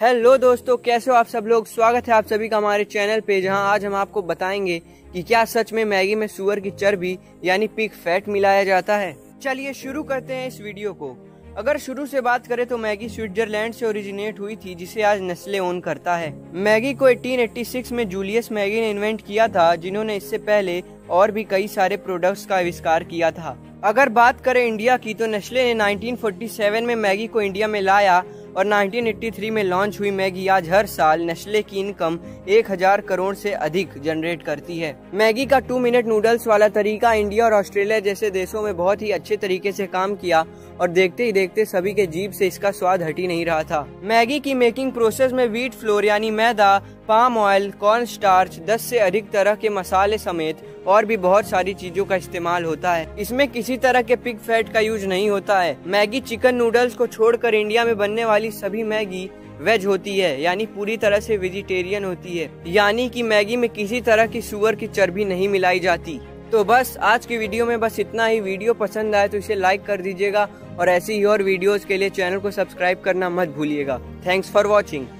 Hello दोस्तों, कैसे हो आप सब लोग। स्वागत है आप सभी का हमारे चैनल पे, जहां आज हम आपको बताएंगे कि क्या सच में मैगी में सूअर की चर्बी यानी पिग फैट मिलाया जाता है। चलिए शुरू करते हैं इस वीडियो को। अगर शुरू से बात करें तो मैगी स्विट्जरलैंड से ओरिजिनेट हुई थी, जिसे आज नेस्ले ओन करता है। मैगी को 1886 में जूलियस मैगी ने इन्वेंट किया था, जिन्होंने इससे पहले और भी कई सारे प्रोडक्ट्स का आविष्कार किया था। अगर बात करें इंडिया की तो नेस्ले ने 1947 में मैगी को इंडिया में लाया और 1983 में लॉन्च हुई मैगी आज हर साल नेस्ले की इनकम 1000 करोड़ से अधिक जनरेट करती है। मैगी का 2 मिनट नूडल्स वाला तरीका इंडिया और ऑस्ट्रेलिया जैसे देशों में बहुत ही अच्छे तरीके से काम किया और देखते ही देखते सभी के जीभ से इसका स्वाद हट ही नहीं रहा था। मैगी की मेकिंग प्रोसेस में व्हीट फ्लोर यानी मैदा, पाम ऑयल, कॉर्न स्टार्च, 10 से अधिक तरह के मसाले समेत और भी बहुत सारी चीजों का इस्तेमाल होता है। इसमें किसी तरह के पिग फैट का यूज नहीं होता है। मैगी चिकन नूडल्स को छोड़कर इंडिया में बनने वाली सभी मैगी वेज होती है, यानी पूरी तरह से वेजिटेरियन होती है, यानी कि मैगी में किसी तरह की सूअर की चर्बी नहीं मिलाई जाती। तो बस आज की वीडियो में बस इतना ही। वीडियो पसंद आए तो इसे लाइक कर दीजिएगा और ऐसी ही और वीडियोस के लिए चैनल को सब्सक्राइब करना मत भूलिएगा। Thanks for watching.